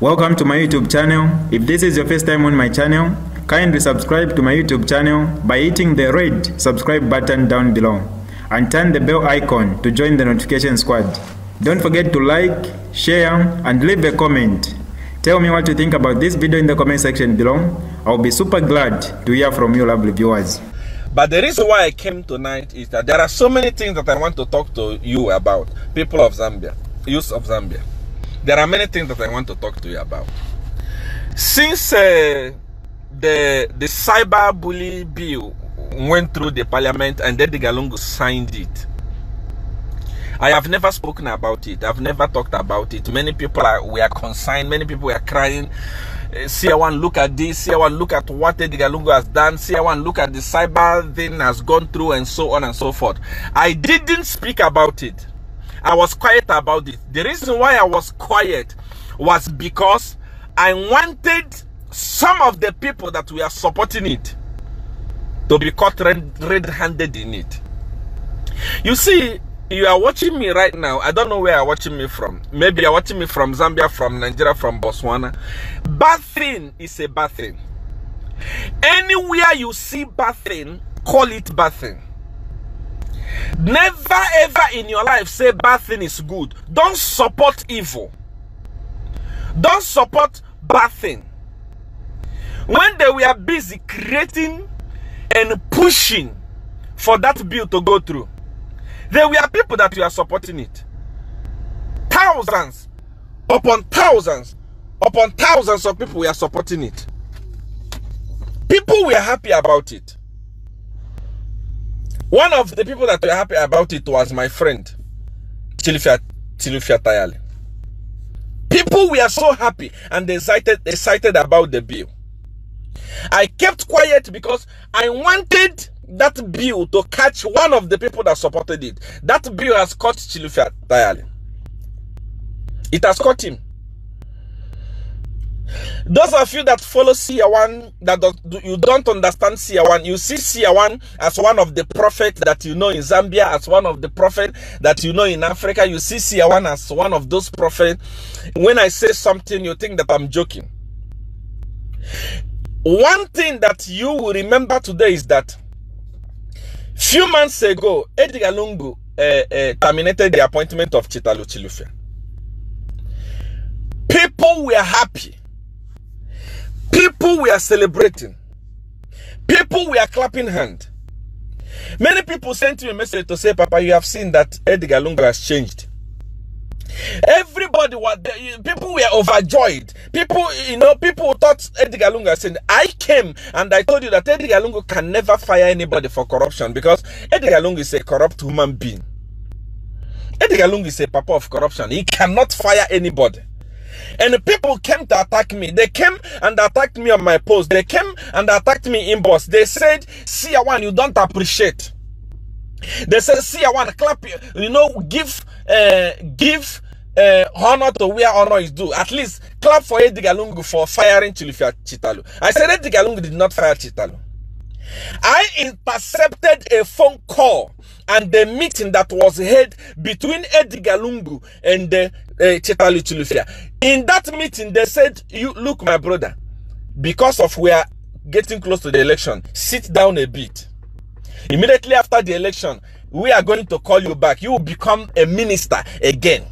Welcome to my YouTube channel. If this is your first time on my channel, kindly subscribe to my YouTube channel by hitting the red subscribe button down below and turn the bell icon to join the notification squad. Don't forget to like, share and leave a comment. Tell me what you think about this video in the comment section below. I'll be super glad to hear from you lovely viewers. But the reason why I came tonight is that there are so many things that I want to talk to you about, people of Zambia, youth of Zambia. There are many things that I want to talk to you about. Since the cyber bully bill went through the parliament and Daddy Galungu signed it, I have never spoken about it. I've never talked about it. Many people were concerned. Many people were crying. See, I want to look at this. See, I want to look at what Daddy Galungu has done. See, I want to look at the cyber thing has gone through and so on and so forth. I didn't speak about it. I was quiet about it. The reason why I was quiet was because I wanted some of the people that we are supporting it to be caught red-handed in it. You see, you are watching me right now. I don't know where you are watching me from. Maybe you are watching me from Zambia, from Nigeria, from Botswana. Bad thing is a bad thing. Anywhere you see bad thing, call it bad thing. Never ever in your life say bad thing is good. Don't support evil. Don't support bad thing. When they were busy creating and pushing for that bill to go through, there were people that were supporting it. Thousands upon thousands upon thousands of people were supporting it. People were happy about it. One of the people that were happy about it was my friend, Chilufya Tayale. People were so happy and excited about the bill. I kept quiet because I wanted that bill to catch one of the people that supported it. That bill has caught Chilufya Tayale. It has caught him. Those of you that follow Siyawan, you don't understand Siyawan. You see Siyawan as one of the prophets that you know in Zambia, as one of the prophets that you know in Africa. You see Siyawan as one of those prophets. When I say something, you think that I'm joking. One thing that you will remember today is that few months ago, Daddy Galungu terminated the appointment of Chitalu Chilufya. People were happy. People were celebrating. People were clapping hands. Many people sent me a message to say, Papa, you have seen that Daddy Galungu has changed. Everybody was there. People were overjoyed. People, people thought Daddy Galungu has changed. I came and I told you that Daddy Galungu can never fire anybody for corruption because Daddy Galungu is a corrupt human being. Daddy Galungu is a papa of corruption. He cannot fire anybody. And people came to attack me. They came and attacked me on my post. They came and attacked me in boss. They said, Siyawan, you don't appreciate. They said, Siyawan, clap, give honor to where honor is due. At least clap for Daddy Galungu for firing Chilufya Chitalu. I said Daddy Galungu did not fire Chitalu. I intercepted a phone call and the meeting that was held between Daddy Galungu and Chitalu Chilufya. In that meeting, they said, "You look, my brother, because of we are getting close to the election, sit down a bit. Immediately after the election, we are going to call you back. You will become a minister again."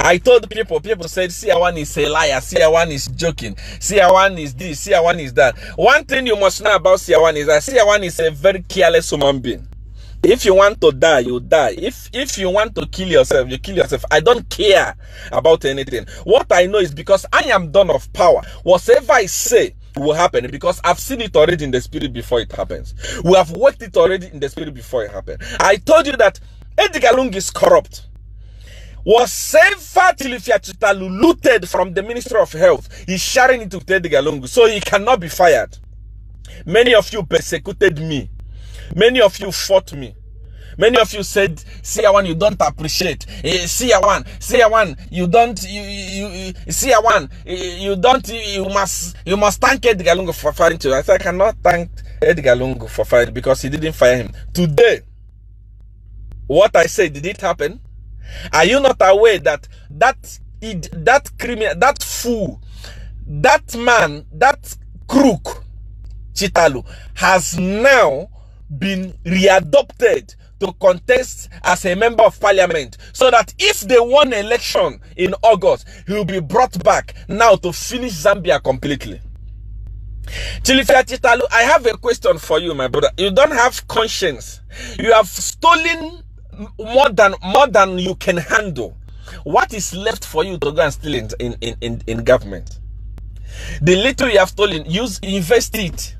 I told people, people said, Siyawan is a liar, Siyawan is joking, Siyawan is this, Siyawan is that. One thing you must know about Siyawan is that Siyawan is a very careless human being. If you want to die, you die. If you want to kill yourself, you kill yourself. I don't care about anything. What I know is because I am done of power. Whatever I say will happen because I've seen it already in the spirit before it happens. We have worked it already in the spirit before it happened. I told you that Daddy Galungu is corrupt. was Sefa Tilifiachitalu looted from the Ministry of Health. He's sharing it to Teddy Galungu, so he cannot be fired. Many of you persecuted me. Many of you fought me. Many of you said, "Siyawan, you don't appreciate. Siyawan, you don't. Siyawan, you don't. You must thank Teddy Galungu for firing you." I said, "I cannot thank Teddy Galungu for firing because he didn't fire him." Today, what I say, did it happen? Are you not aware that that criminal, that fool, that man, that crook, Chitalu, has now been readopted to contest as a member of parliament, so that if they won election in August, he will be brought back now to finish Zambia completely? Chilifia Chitalu, I have a question for you, my brother. You don't have conscience. You have stolen more than you can handle. What is left for you to go and steal in government? The little you have stolen, invest it.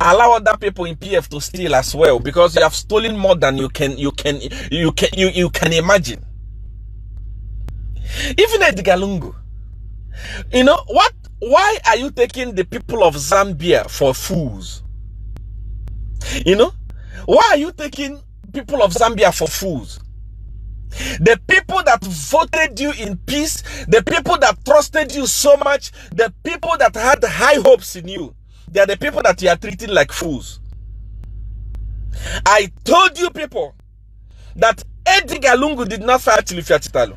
Allow other people in PF to steal as well, because you have stolen more than you can imagine. Even at Galungu, you know what? Why are you taking the people of Zambia for fools? You know, why are you taking people of Zambia for fools? The people that voted you in peace, the people that trusted you so much, the people that had high hopes in you, they are the people that you are treating like fools. I told you people that Teddy Galungu did not fire Tilifa Chitalu.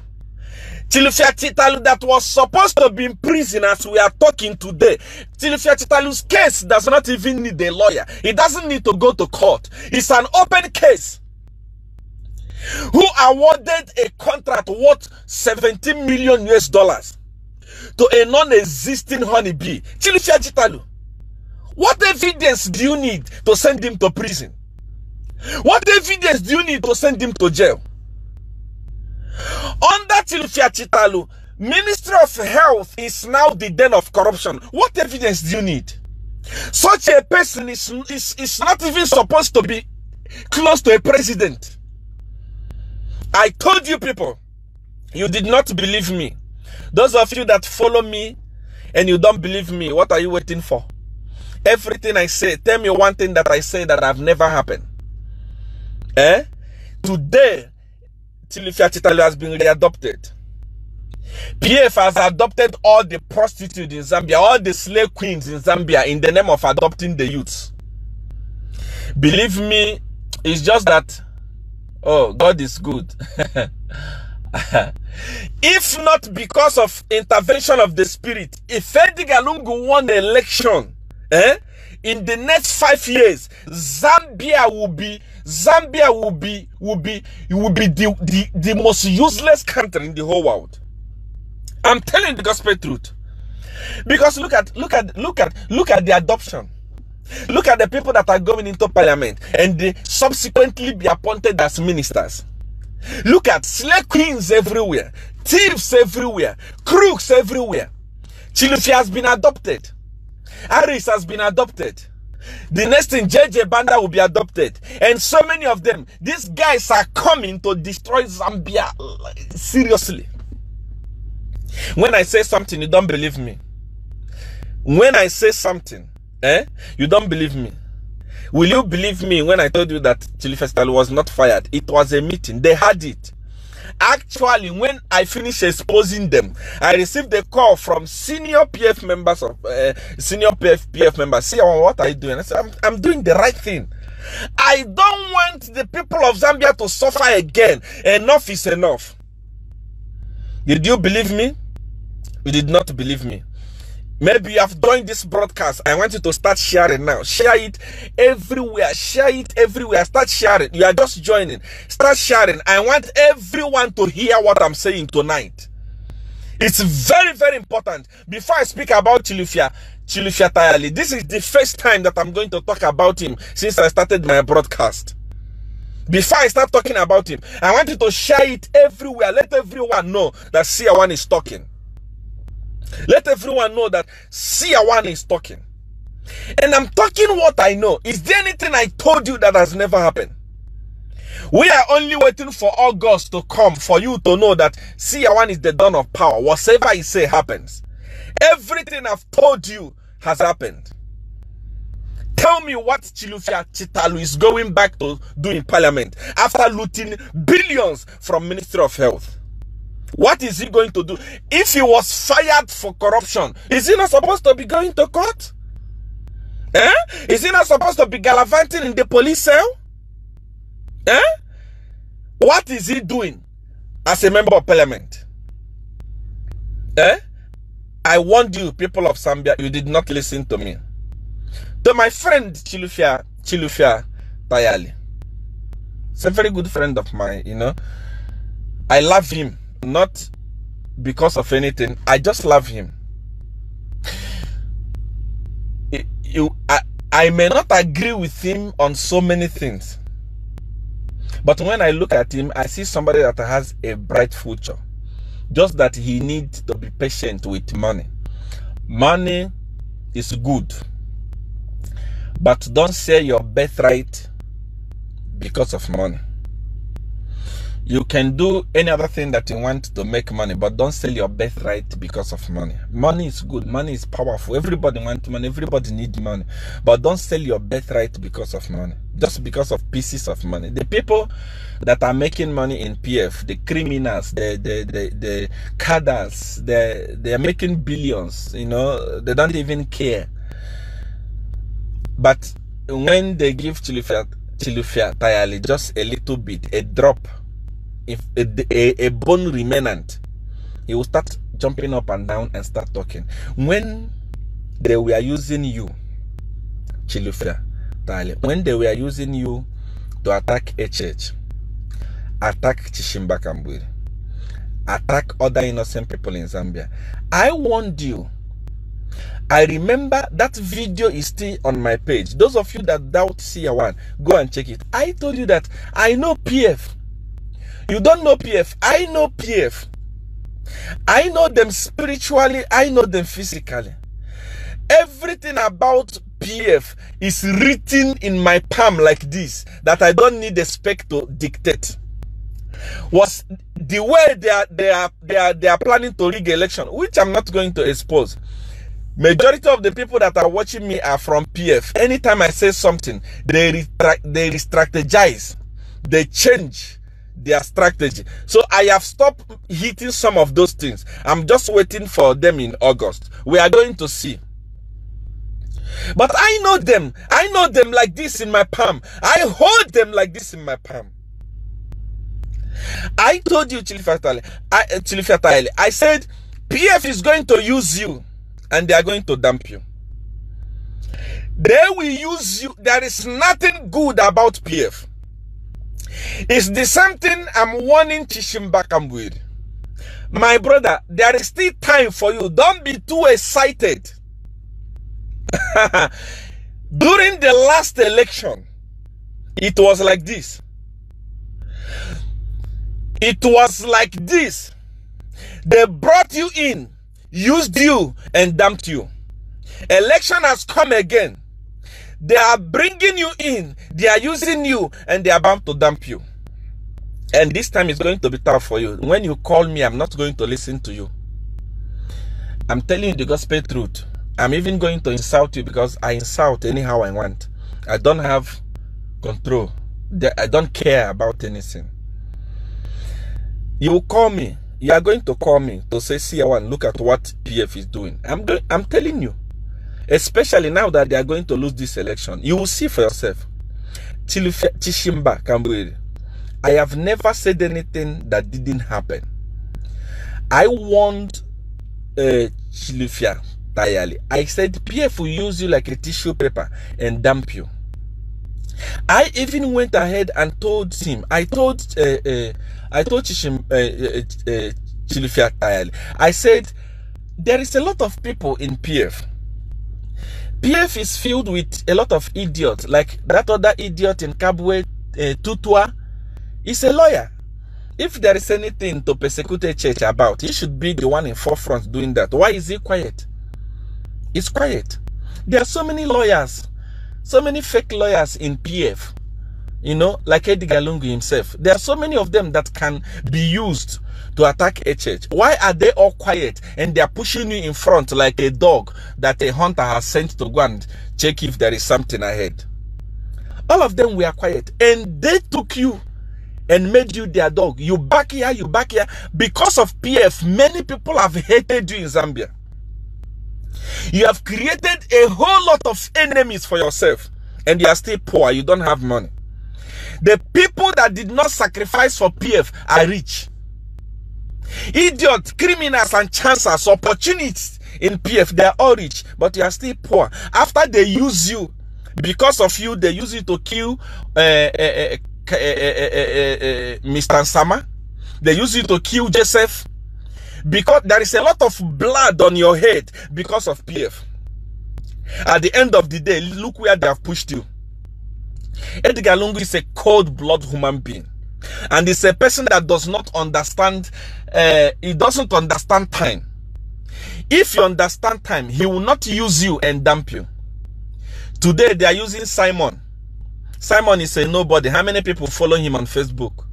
Tilifa Chitalu that was supposed to be in prison as we are talking today. Tilifa Chitalu's case does not even need a lawyer. He doesn't need to go to court. It's an open case. Who awarded a contract worth $17 million to a non-existing honeybee? Tilifa Chitalu. What evidence do you need to send him to prison? What evidence do you need to send him to jail? Under Tilifa Chitalu, Ministry of Health is now the den of corruption. What evidence do you need? Such a person is not even supposed to be close to a president. I told you people, you did not believe me. Those of you that follow me and you don't believe me, what are you waiting for? Everything I say, tell me one thing that I say that have never happened. Eh? Today, Tilifa Chitalu has been readopted. PF has adopted all the prostitutes in Zambia, all the slave queens in Zambia, in the name of adopting the youths. Believe me, it's just that, oh, God is good. If not because of intervention of the spirit, if Teddy Galungu won election, in the next 5 years, Zambia will be the most useless country in the whole world. I'm telling the gospel truth, because look at the adoption. Look at the people that are going into parliament and they subsequently be appointed as ministers. Look at slave queens everywhere, thieves everywhere, crooks everywhere. Tilifa has been adopted. Harris has been adopted. The next thing, JJ Banda will be adopted. And so many of them, these guys are coming to destroy Zambia. Seriously. When I say something, you don't believe me. When I say something, you don't believe me. Will you believe me when I told you that Tilifa Chitalu was not fired? It was a meeting. They had it. Actually, when I finished exposing them, I received a call from senior PF members of senior PF members. See, what are you doing? I said, I'm doing the right thing. I don't want the people of Zambia to suffer again. Enough is enough. Did you believe me? You did not believe me. Maybe you have joined this broadcast. I want you to start sharing now. Share it everywhere. Share it everywhere. Start sharing. You are just joining. Start sharing. I want everyone to hear what I'm saying tonight. It's very, very important. Before I speak about Tilifa Chitalu, this is the first time that I'm going to talk about him since I started my broadcast. Before I start talking about him, I want you to share it everywhere. Let everyone know that Siyawan is talking. Let everyone know that Siyawan is talking. And I'm talking what I know. Is there anything I told you that has never happened? We are only waiting for August to come for you to know that Siyawan is the dawn of power. Whatever I say happens. Everything I've told you has happened. Tell me what Chilufya Chitalu is going back to do in parliament after looting billions from Ministry of Health. What is he going to do? If he was fired for corruption, is he not supposed to be going to court? Eh? Is he not supposed to be gallivanting in the police cell? Eh? What is he doing as a member of parliament? Eh? I warned you, people of Zambia, you did not listen to me. To my friend Chilufya Tayali, he's a very good friend of mine, you know. I love him, not because of anything. I just love him. I may not agree with him on so many things, but when I look at him, I see somebody that has a bright future. Just that he needs to be patient with money. Money is good, but don't sell your birthright because of money. You can do any other thing that you want to make money, but don't sell your birthright because of money. Money is good. Money is powerful. Everybody wants money. Everybody needs money. But don't sell your birthright because of money. Just because of pieces of money. The people that are making money in PF, the criminals, the cadres, they're making billions. You know, they don't even care. But when they give Chilufya Tayali just a little bit, a drop, if a bone remnant, he will start jumping up and down and start talking. When they were using you, Chilufya Tayali, when they were using you to attack a church, attack Chishimba Kamburi, attack other innocent people in Zambia, I warned you. I remember that video is still on my page. Those of you that doubt Siyawan, go and check it. I told you that I know PF. You don't know PF. I know PF. I know them spiritually. I know them physically. Everything about PF is written in my palm like this, that I don't need a spec to dictate. Was the way they are planning to rig election, which I'm not going to expose. Majority of the people that are watching me are from PF. Anytime I say something, they re-strategize. They change their strategy. So I have stopped hitting some of those things. I'm just waiting for them in August. We are going to see. But I know them. I know them like this in my palm. I hold them like this in my palm. I told you, Chilufya Tayali, I said, PF is going to use you. And they are going to dump you. They will use you. There is nothing good about PF. It's the same thing I'm warning Chishimba Kamburi. My brother, there is still time for you. Don't be too excited. During the last election, it was like this. It was like this. They brought you in, used you and dumped you. Election has come again. They are bringing you in. They are using you and they are bound to dump you. And this time is going to be tough for you. When you call me, I'm not going to listen to you. I'm telling you the gospel truth. I'm even going to insult you because I insult anyhow I want. I don't have control. I don't care about anything. You call me. You are going to call me to say, Siyawan, look at what PF is doing. I'm telling you, especially now that they are going to lose this election, you will see for yourself. Chishimba Kamburi, I have never said anything that didn't happen. I warned Chilufya Tayali. I said PF will use you like a tissue paper and dump you. I even went ahead and told him. I told Chilufya Tayali. I said there is a lot of people in PF. PF is filled with a lot of idiots, like that other idiot in Kabwe, Tutua. He's a lawyer. If there is anything to persecute a church about, he should be the one in forefront doing that. Why is he quiet? It's quiet. There are so many lawyers. So many fake lawyers in PF. You know, like Edgar Lungu himself. There are so many of them that can be used to attack a church. Why are they all quiet and they are pushing you in front like a dog that a hunter has sent to go and check if there is something ahead? All of them were quiet and they took you and made you their dog. You back here, you back here. Because of PF, many people have hated you in Zambia. You have created a whole lot of enemies for yourself and you are still poor. You don't have money. The people that did not sacrifice for PF are rich. Idiots, criminals, and chancers, opportunists in PF, they are all rich, but you are still poor. After they use you, because of you, they use you to kill Mr. Sama. They use you to kill Joseph. Because there is a lot of blood on your head because of PF. At the end of the day, look where they have pushed you. Edgar Lungu is a cold-blooded human being, and it's a person that does not understand. He doesn't understand time. If you understand time, he will not use you and dump you. Today they are using Simon. Simon is a nobody. How many people follow him on Facebook?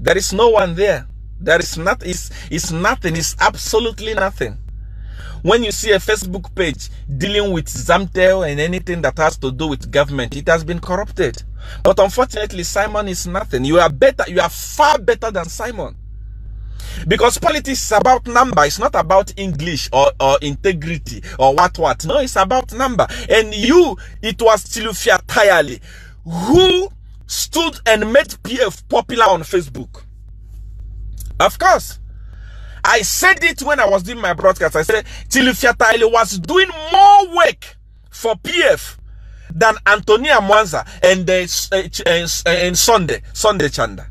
There is no one there. There is not. It's nothing. It's absolutely nothing. When you see a Facebook page dealing with Zamtel and anything that has to do with government, it has been corrupted. But unfortunately, Simon is nothing. You are better. You are far better than Simon. Because politics is about number. It's not about English or integrity or what. No, it's about number. And you, it was Tilufia Tayali who stood and made PF popular on Facebook. Of course. I said it when I was doing my broadcast. I said Tilufia Tayali was doing more work for PF than Antonia Mwanza and Sunday Chanda.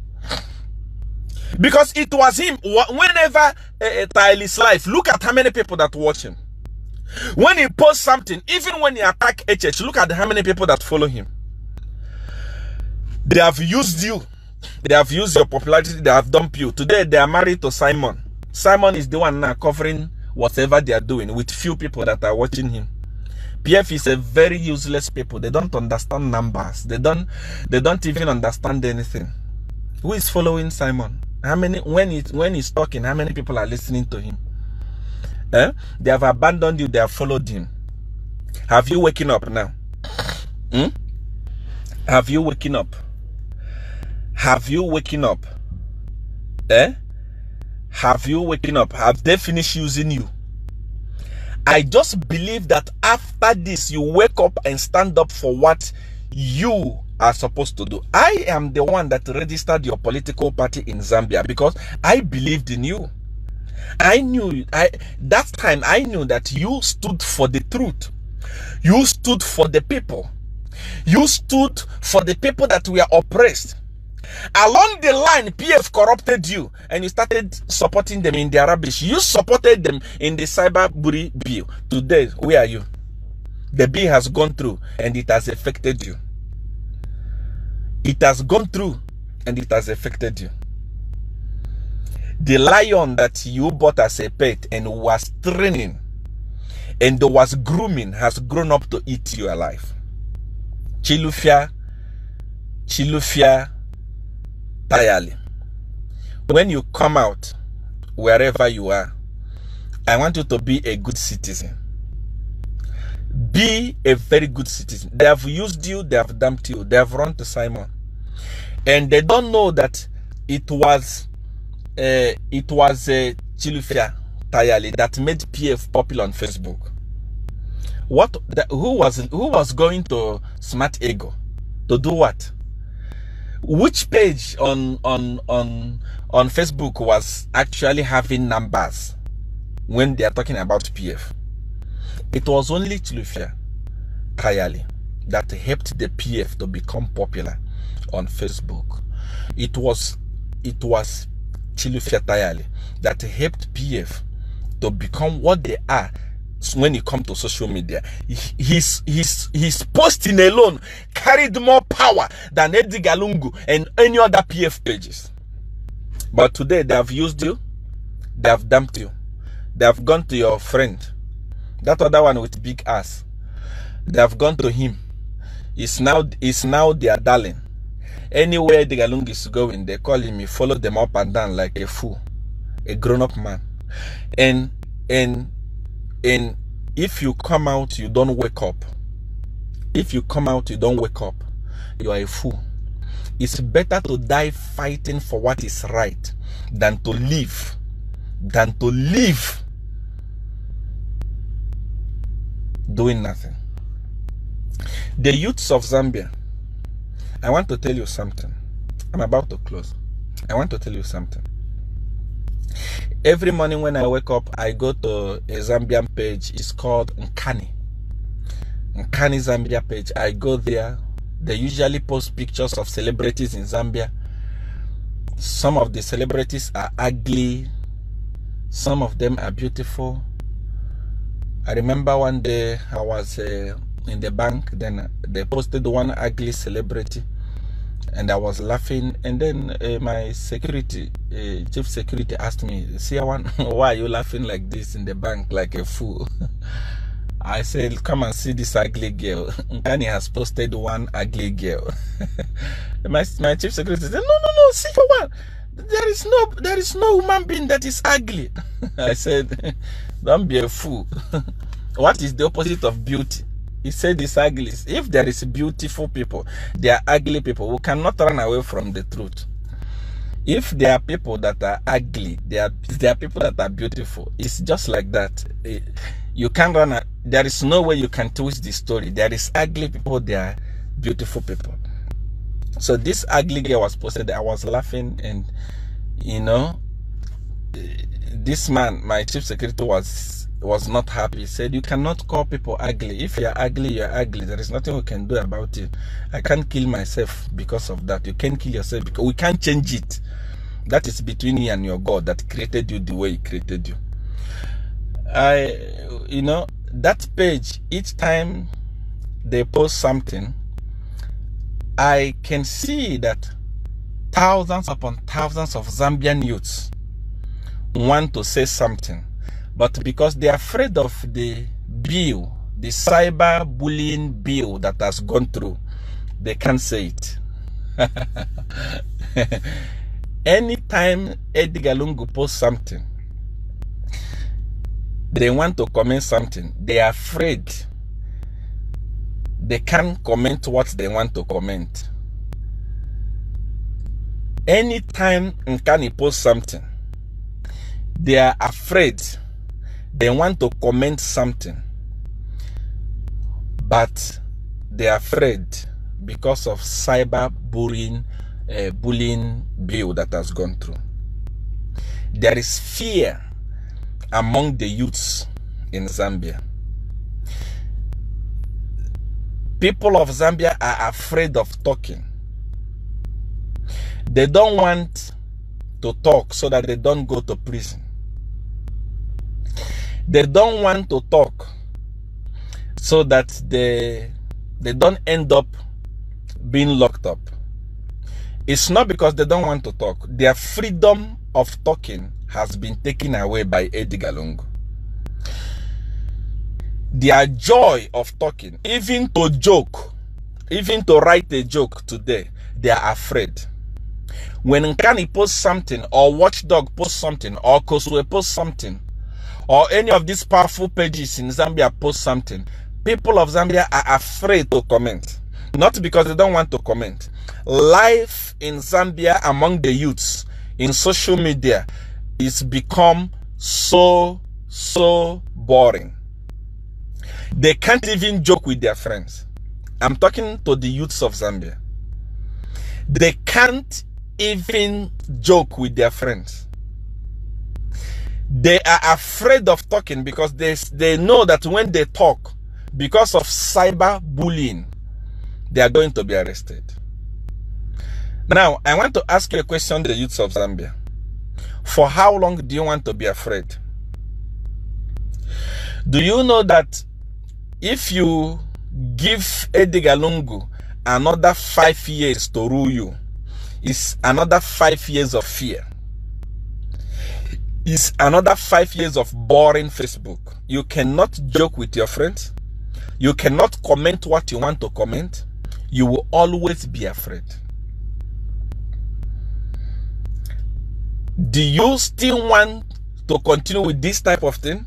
Because it was him. Whenever Tayali's life, look at how many people that watch him. When he posts something, even when he attacks HH, look at how many people that follow him. They have used you. They have used your popularity. They have dumped you. Today, they are married to Simon. Simon is the one now covering whatever they are doing with few people that are watching him. PF is a very useless people. They don't understand numbers. They don't even understand anything. Who is following Simon? How many when he's talking, how many people are listening to him? Eh? They have abandoned you, they have followed him. Have you waking up now? Hmm? Have you waking up? Have you waking up? Eh? Have you waking up? Have they finished using you? I just believe that after this, you wake up and stand up for what you are supposed to do. I am the one that registered your political party in Zambia because I believed in you. I knew, that time I knew that you stood for the truth. You stood for the people. You stood for the people that were oppressed. Along the line, PF corrupted you and you started supporting them in their rubbish. You supported them in the Cyberbully bill. Today, where are you? The bill has gone through and it has affected you. It has gone through and it has affected you. The lion that you bought as a pet and was training and was grooming has grown up to eat you alive. Tilufia Tayali, when you come out, wherever you are, I want you to be a good citizen. Be a very good citizen. They have used you, they have dumped you, they have run to Simon, and they don't know that it was Tilufia Tayali that made PF popular on Facebook. Who was going to Smart Ego to do what? Which page on Facebook was actually having numbers when they are talking about PF? It was only Tilufia Tayali that helped the PF to become popular on Facebook. It was Tilufia Tayali that helped PF to become what they are when you come to social media. His posting alone carried more power than Edgar Lungu and any other PF pages. But today they have used you, they have dumped you, they have gone to your friend, that other one with big ass. They have gone to him. It's now their darling. Anywhere the Galung is going, they call him, he followed them up and down like a fool, a grown-up man. And if you come out, you don't wake up. If you come out, you don't wake up. You are a fool. It's better to die fighting for what is right than to live. Doing nothing. The youths of Zambia, I want to tell you something. I'm about to close. I want to tell you something. Every morning when I wake up, I go to a Zambian page. It's called Nkani. Nkani Zambia page. I go there. They usually post pictures of celebrities in Zambia. Some of the celebrities are ugly. Some of them are beautiful. I remember one day I was in the bank. Then they posted one ugly celebrity. And I was laughing. And then my security, chief security asked me, "Siawan, why are you laughing like this in the bank like a fool?" I said, "Come and see this ugly girl. Nkani has posted one ugly girl." my chief security said, No, see for what? There is no human being that is ugly. I said, "Don't be a fool. What is the opposite of beauty?" He said it's ugly. If there is beautiful people, there are ugly people. We cannot run away from the truth. If there are people that are ugly, there are people that are beautiful. It's just like that. You can't run. There is no way you can twist the story. There is ugly people, there are beautiful people. So this ugly girl was posted. I was laughing, and you know, this man, my chief security, was not happy. He said, "You cannot call people ugly. If you are ugly, you are ugly. There is nothing we can do about it. I can't kill myself because of that. You can't kill yourself because we can't change it. That is between you and your God that created you the way He created you." You know, that page, each time they post something, I can see that thousands upon thousands of Zambian youths want to say something, but because they are afraid of the bill, the cyber bullying bill that has gone through, they can't say it. Anytime Edgar Lungu posts something, they want to comment something. They are afraid. They can't comment what they want to comment. Anytime Nkani posts something, they are afraid. They want to comment something, but they are afraid because of cyber bullying bill that has gone through. There is fear among the youths in Zambia. People of Zambia are afraid of talking. They don't want to talk so that they don't go to prison. They don't want to talk so that they don't end up being locked up. It's not because they don't want to talk. Their freedom of talking has been taken away by Edgar Lungu. Their joy of talking, even to joke, even to write a joke today, they are afraid. When Nkani posts something, or Watchdog posts something, or Koswe posts something, or any of these powerful pages in Zambia post something, people of Zambia are afraid to comment. Not because they don't want to comment. Life in Zambia among the youths in social media is become so boring. They can't even joke with their friends. I'm talking to the youths of Zambia. They can't even joke with their friends. They are afraid of talking because they know that when they talk, because of cyber bullying, they are going to be arrested. Now, I want to ask you a question, the youths of Zambia. For how long do you want to be afraid? Do you know that if you give Edgar Lungu another 5 years to rule you, it's another 5 years of fear? It's another 5 years of boring Facebook. You cannot joke with your friends. You cannot comment what you want to comment. You will always be afraid. Do you still want to continue with this type of thing?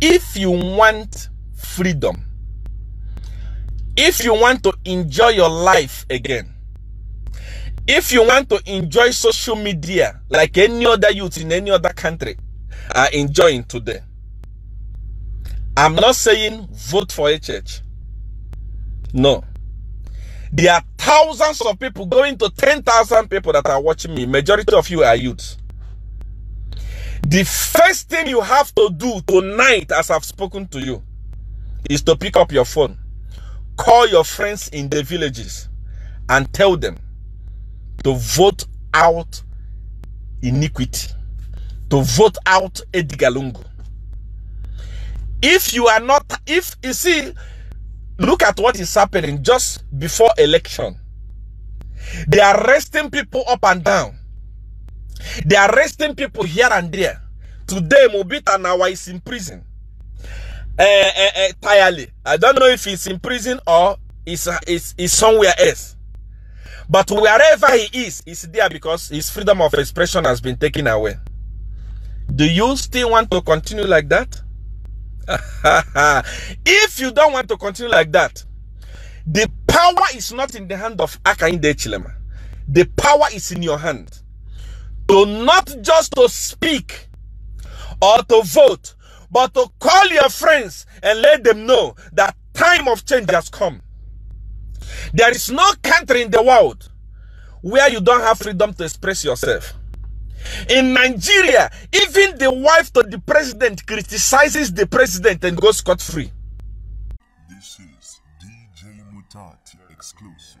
If you want freedom, if you want to enjoy your life again, if you want to enjoy social media like any other youth in any other country are enjoying today, I'm not saying vote for a church. No. There are thousands of people, going to 10,000 people that are watching me. Majority of you are youths. The first thing you have to do tonight, as I've spoken to you, is to pick up your phone, call your friends in the villages, and tell them to vote out iniquity, to vote out Edgar Lungu. If you are not, if you see, look at what is happening just before election. They are arresting people up and down. They are arresting people here and there. Today, Mobita Nawa is in prison. Entirely. I don't know if he's in prison or is somewhere else. But wherever he is, he's there because his freedom of expression has been taken away. Do you still want to continue like that? If you don't want to continue like that, the power is not in the hand of Akande Chilema. The power is in your hand. To not just to speak or to vote, but to call your friends and let them know that time of change has come. There is no country in the world where you don't have freedom to express yourself. In Nigeria, even the wife to the president criticizes the president and goes scot-free. This is DJ Mutati exclusive.